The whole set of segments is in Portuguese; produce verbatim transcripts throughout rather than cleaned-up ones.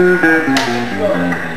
Vamos lá.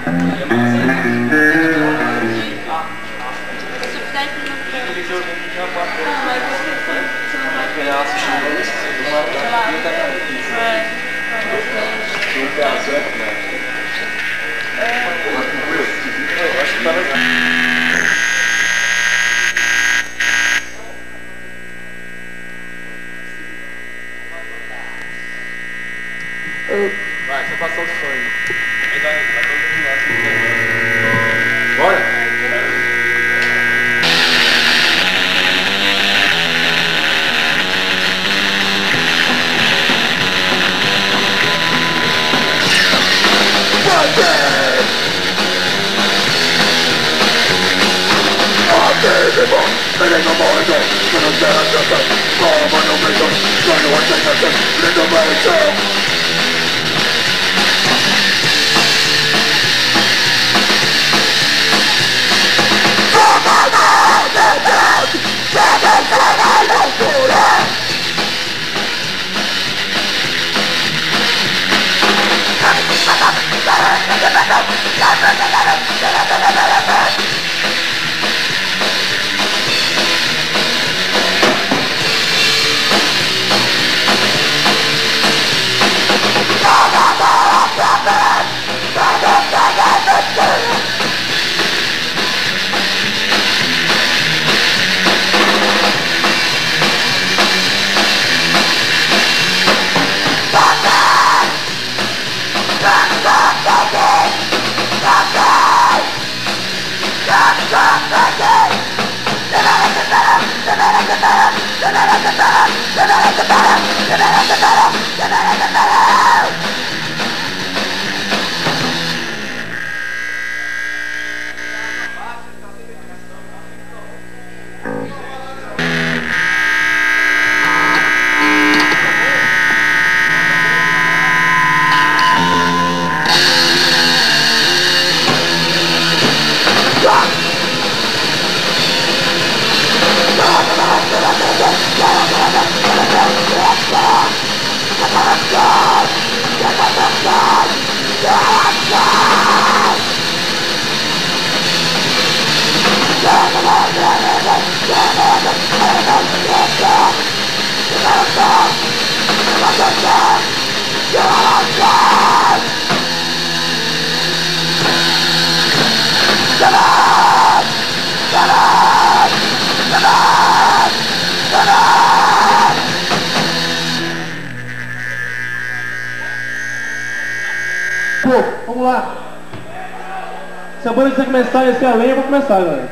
Se a banda quiser começar a descer a lenha, eu vou começar, galera.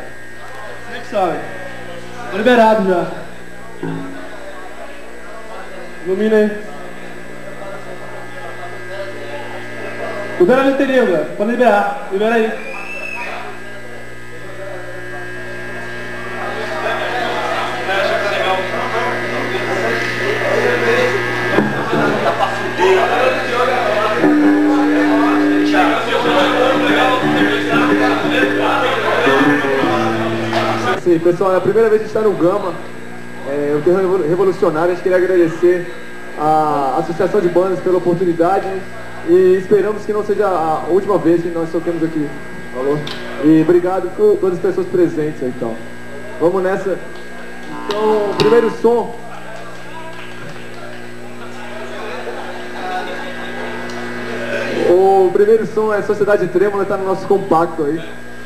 Vocês que sabem. Tô liberado já. Ilumina aí. O Vera não entendeu, galera. Pode liberar. Libera aí. Sim, pessoal, é a primeira vez que a gente está no Gama, é, o Terror Revolucionário. A gente queria agradecer a Associação de Bandas pela oportunidade e esperamos que não seja a última vez que nós toquemos aqui, falou? E obrigado por todas as pessoas presentes aí, então. Vamos nessa. Então, primeiro som. O primeiro som é Sociedade Trêmula, está no nosso compacto aí.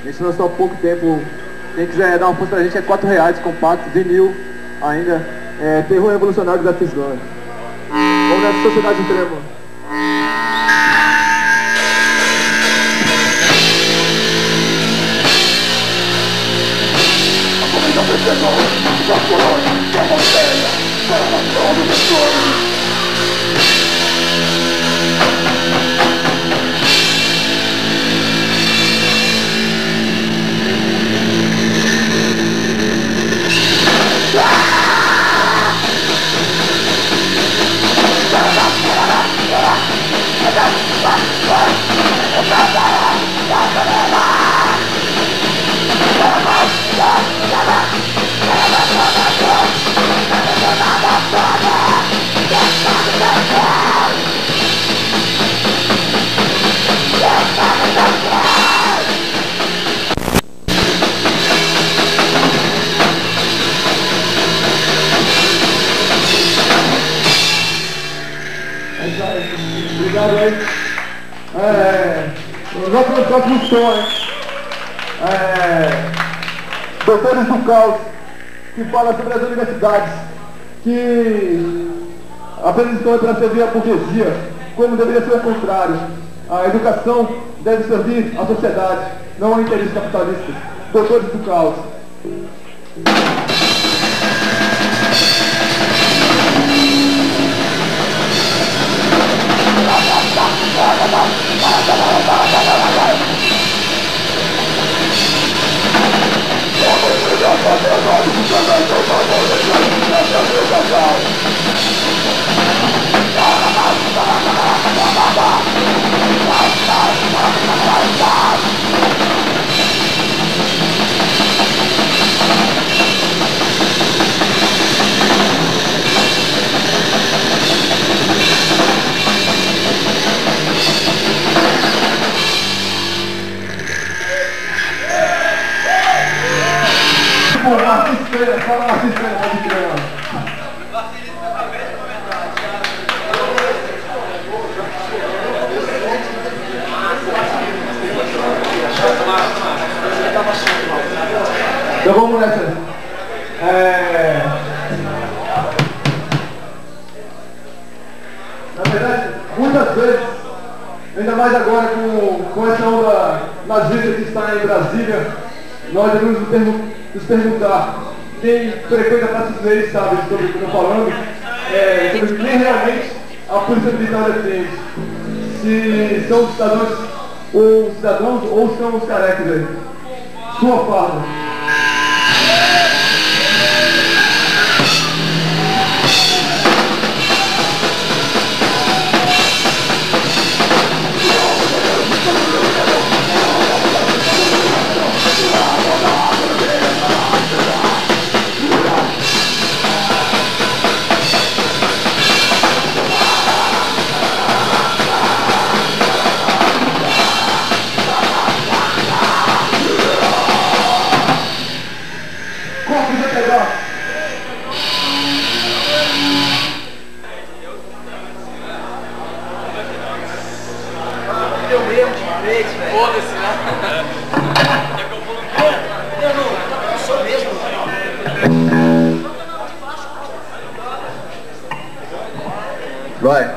A gente lançou há pouco tempo. Quem quiser dar uma força pra gente é quatro reais, compacto, vinil ainda, é Terror Revolucionário da Fislana. Vamos nessa, Sociedade Trêmula. That's not é, o nosso transmissões, é, Doutores do Caos, que fala sobre as universidades, que apenas estão para servir a burguesia, como deveria ser o contrário. A educação deve servir à sociedade, não ao interesse capitalista. Doutores do Caos. Então vamos nessa. É... Na verdade, muitas vezes, ainda mais agora com, com essa onda nazista que está em Brasília, nós devemos nos, pergun nos perguntar. Quem frequenta a Praça dos Reis sabe sobre o que eu estou falando, é, sobre quem realmente a polícia militar defende. Se são os cidadãos ou os cidadãos ou são os carecas aí. Sua farda. Vai.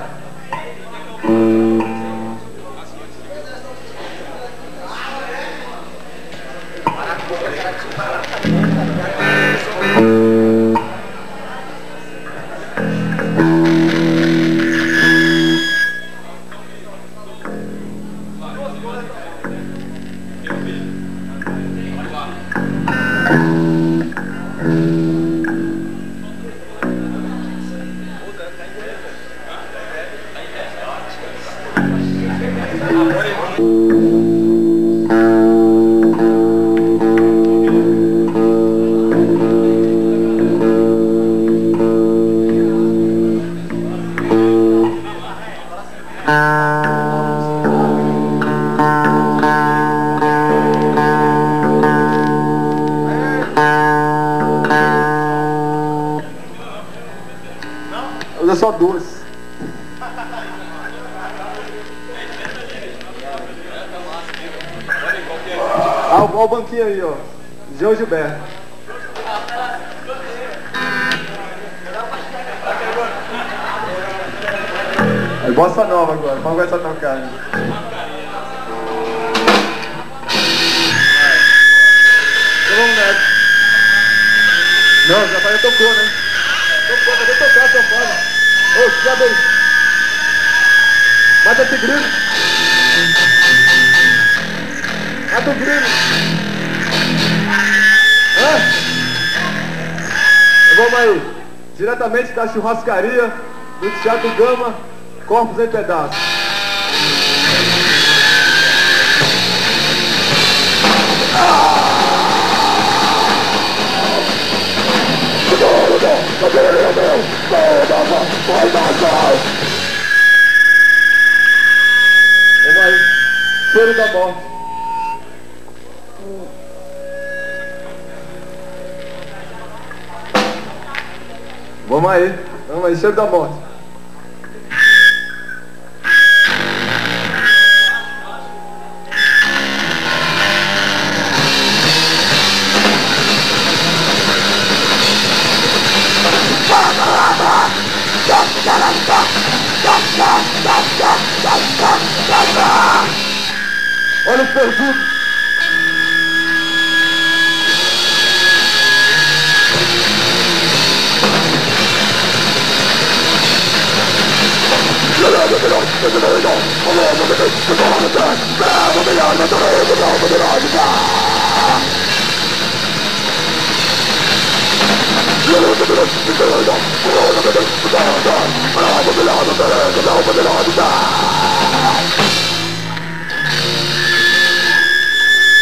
Só duas. Ah, olha o banquinho aí, ó. João Gilberto. É bossa nova agora, vamos começar a tocar. Né? Vamos nessa. Não, já falei, tocou, né? Tocou, cadê tocar, seu pai? Ô, já bem. Mata esse grilo. Mata o grilo. Hã? Vamos aí. Diretamente da churrascaria do Teatro Gama, corpos em pedaços. Vamos aí, cheiro da morte. Vamos aí, vamos aí, cheiro da morte. Olha o perdido.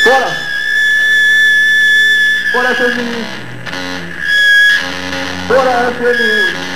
Fora! Fora, seus meninos! Fora, seus meninos!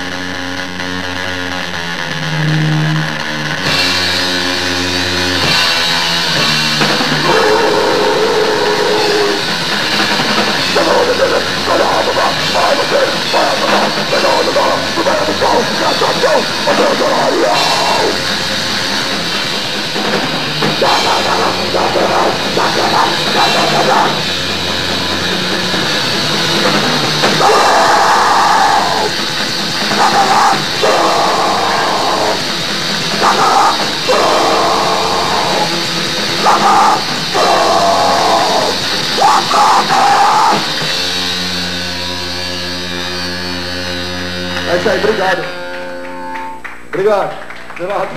É isso aí, obrigado. Obrigado, Leonardo.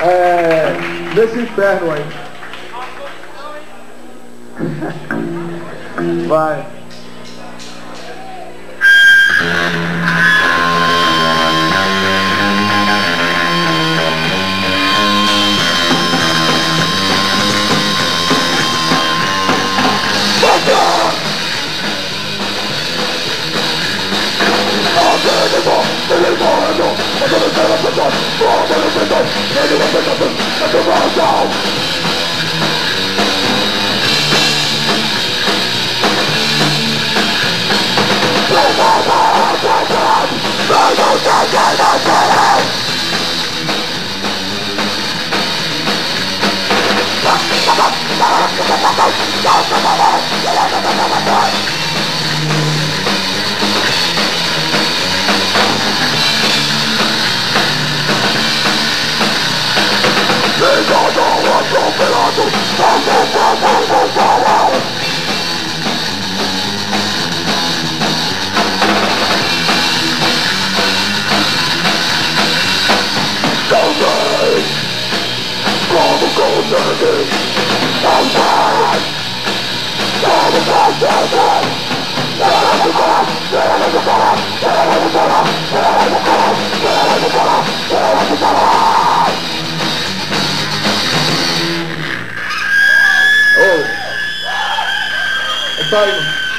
É, nesse inferno aí. Vai.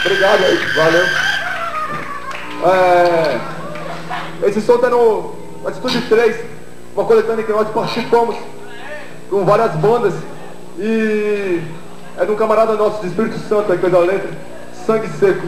Obrigado aí, valeu. É, esse som tá no Atitude três, uma coletânea que nós participamos com várias bandas. E é de um camarada nosso de Espírito Santo, aí, coisa letra, Sangue Seco.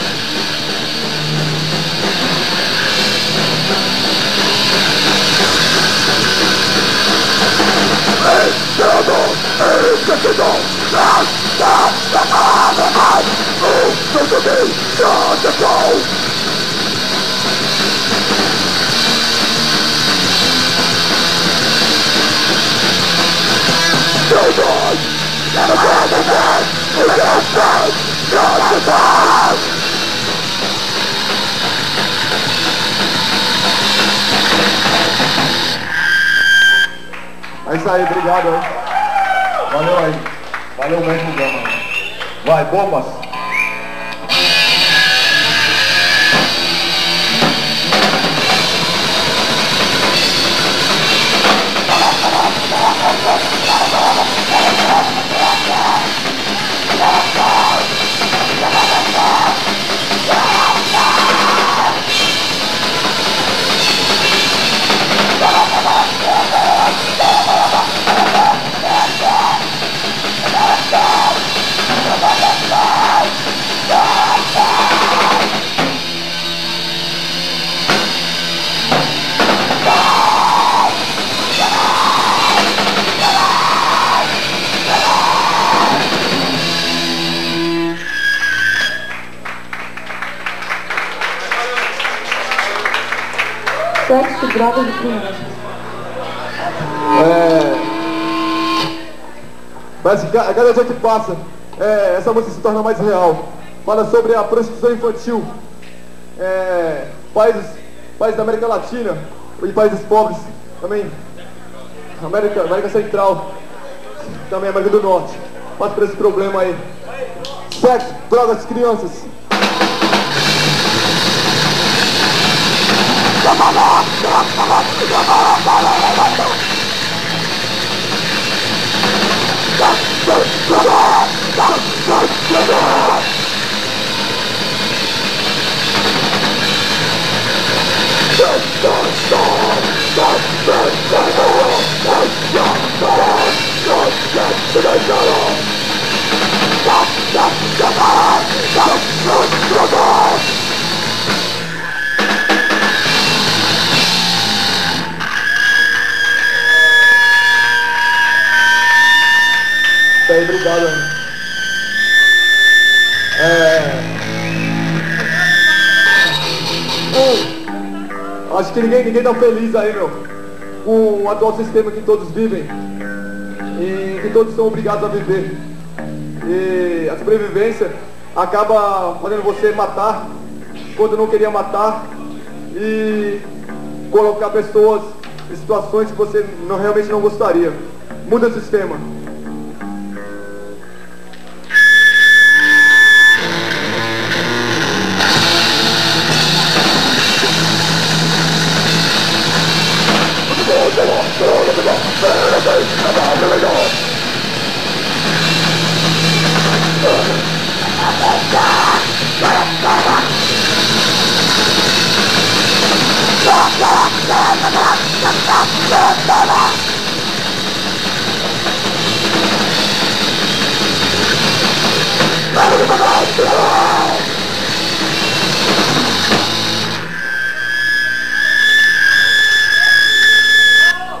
É isso aí, obrigado. Valeu aí. Valeu mesmo, Gama. Vai, bombas. sexo, drogas e crianças. É... Mas a cada dia que passa, é, essa música se torna mais real. Fala sobre a prostituição infantil. É... Países, países da América Latina e países pobres também. América, América Central, também América do Norte. Passa por esse problema aí. Sexo, drogas, crianças. Obrigado. É... Ei, acho que ninguém, ninguém tá feliz aí, meu, com o atual sistema que todos vivem e que todos são obrigados a viver. E a sobrevivência acaba fazendo você matar quando não queria matar e colocar pessoas em situações que você não, realmente não gostaria. Muda o sistema.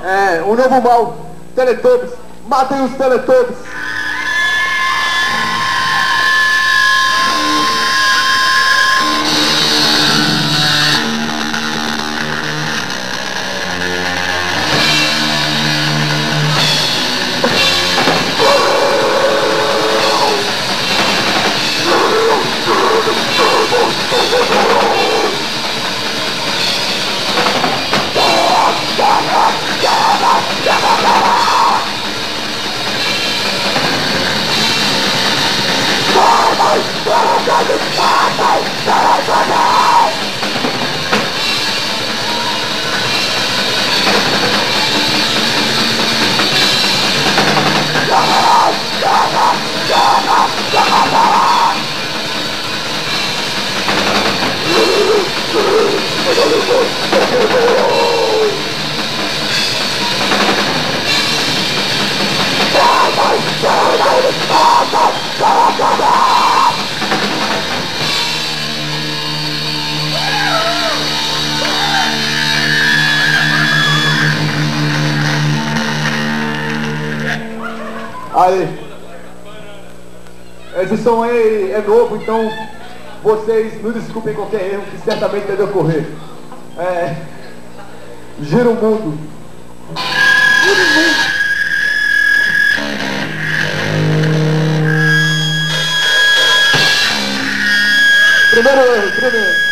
É, um novo mal, Teletubbies, matem os Teletubbies. Aí, esse som aí é novo, então vocês nos desculpem qualquer erro que certamente deve ocorrer. É... Gira o mundo. Gira o mundo. Primeiro erro, primeiro.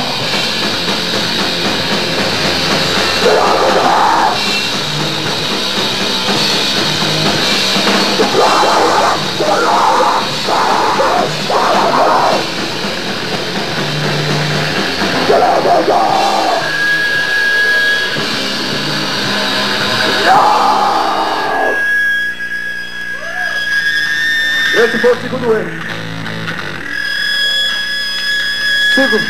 Esse foi o segundo erro. Segundo.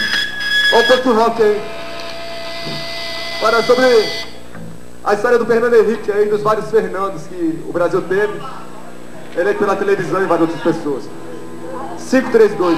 Olha o tanto rock aí. Olha sobre a história do Fernando Henrique aí, dos vários Fernandos que o Brasil teve. Ele é pela televisão e várias outras pessoas. cinco, três, dois.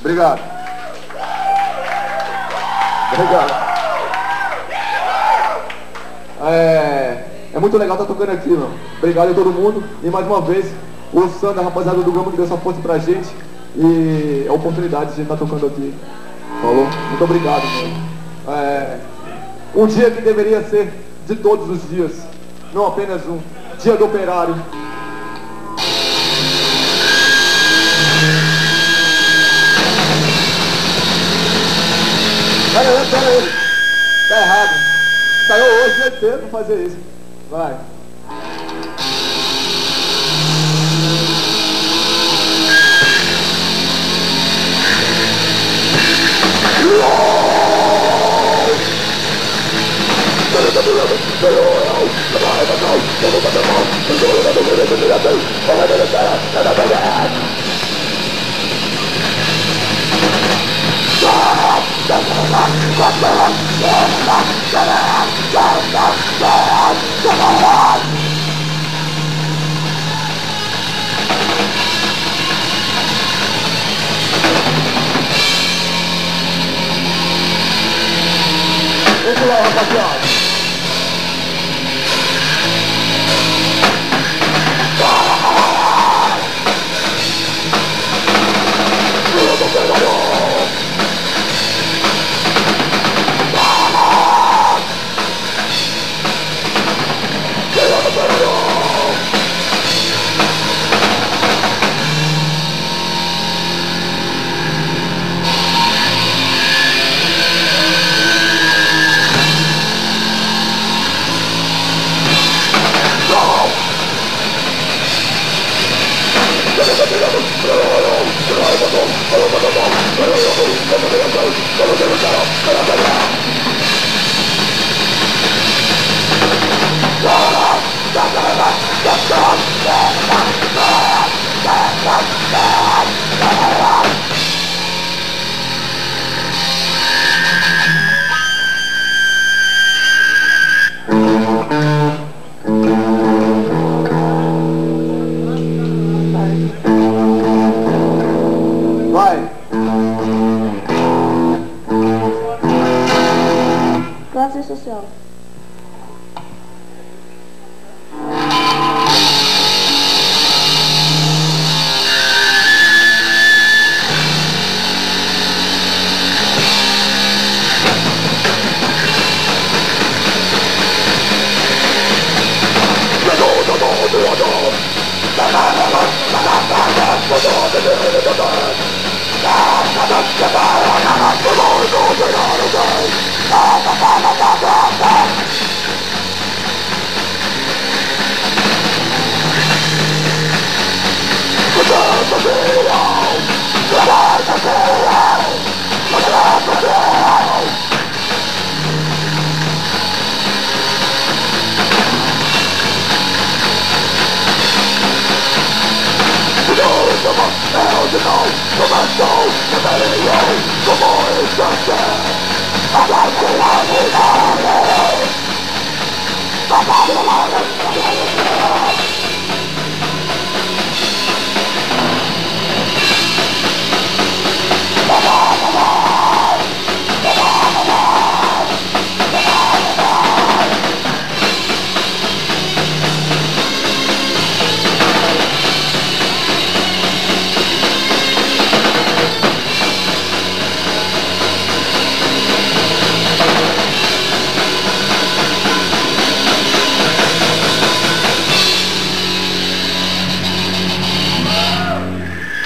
Obrigado. Obrigado. É, é muito legal estar tocando aqui, mano. Obrigado a todo mundo. E mais uma vez, o Sandro, a rapaziada do Gama, que deu essa força pra gente. E a oportunidade de estar tocando aqui. Falou? Muito obrigado, mano. É, um dia que deveria ser de todos os dias. Não apenas um. Dia do Operário. Pera aí, pera aí. Tá errado. Saiu hoje, não é tempo pra fazer isso. Vai. Vamos lá, rapaziada.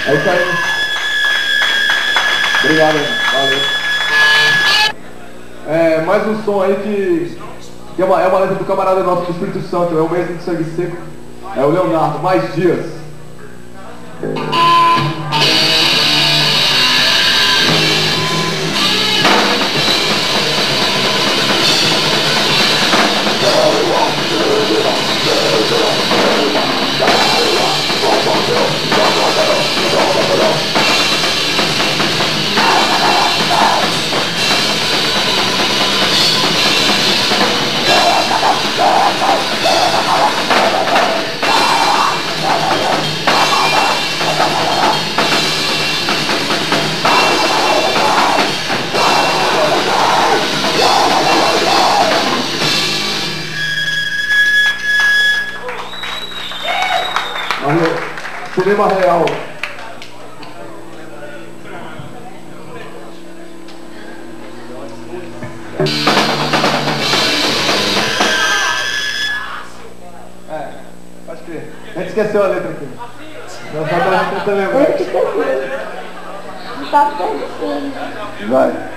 É isso aí. Obrigado, valeu. É, mais um som aí que, que é, uma, é uma letra do camarada nosso do Espírito Santo, é o mesmo do Sangue Seco, é o Leonardo, mais dias. Cinema real. É, acho que a gente esqueceu a letra aqui. Não tá tentando também. Não tá pensando. Vai.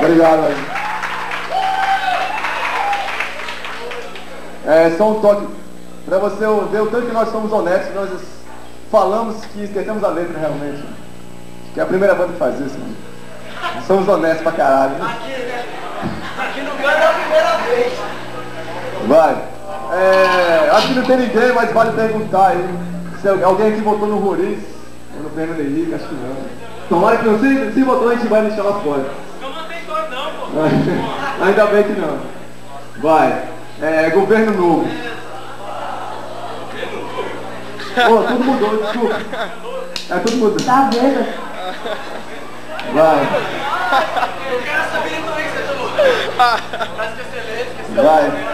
Obrigado. É só um toque para você ver o tanto que nós somos honestos. Nós falamos que esquecemos a letra realmente. Que é a primeira banda que faz isso. Mano. Somos honestos pra caralho. Né? Aqui, né? Aqui no canto é a primeira vez. Vai. É, acho que não tem ninguém, mas vale perguntar aí. Se alguém aqui votou no Roriz ou no Fernando Henrique, acho que não. Tomara que não se, se votou, a gente vai deixar lá fora. Ainda bem que não. Vai. É, governo novo. Oh, tudo mudou, desculpa. É, tudo mudou. Tá vendo? Vai. Eu quero saber também que você mudou. Parece que é excelente, que você vai.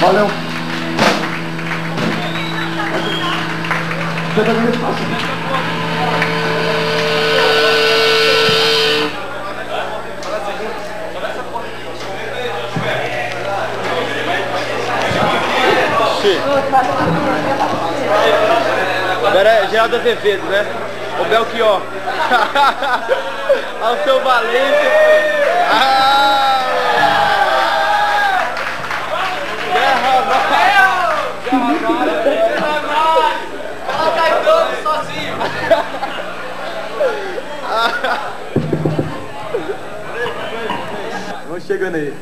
Valeu! Agora é Geraldo Azevedo, né? O Belchior. Ao seu Valência. Ah! Vamos chegando aí.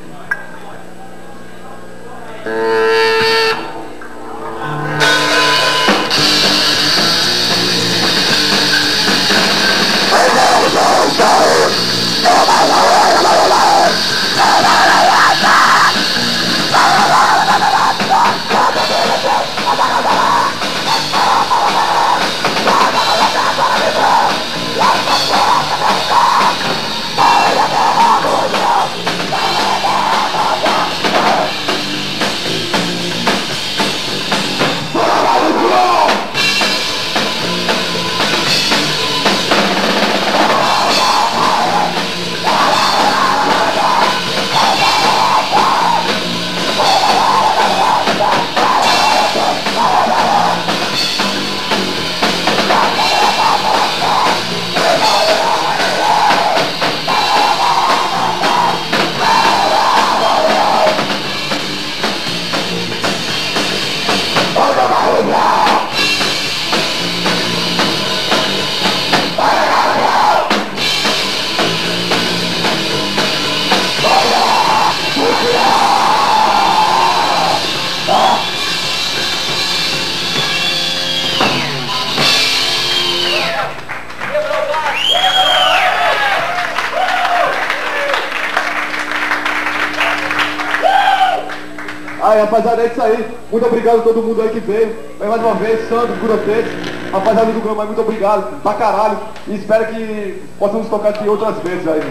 Aí, rapaziada, é isso aí. Muito obrigado a todo mundo aí que veio. Mais uma vez, Sandro, Grotete, rapaziada do Gromai, muito obrigado, pra caralho. E espero que possamos tocar aqui outras vezes aí.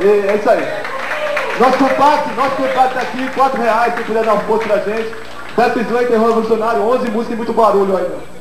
E é isso aí. Nosso compacto, nosso compacto tá aqui, quatro reais, se puder dar um posto pra gente. Death Slay, Terror Revolucionário, onze músicas e muito barulho aí, né?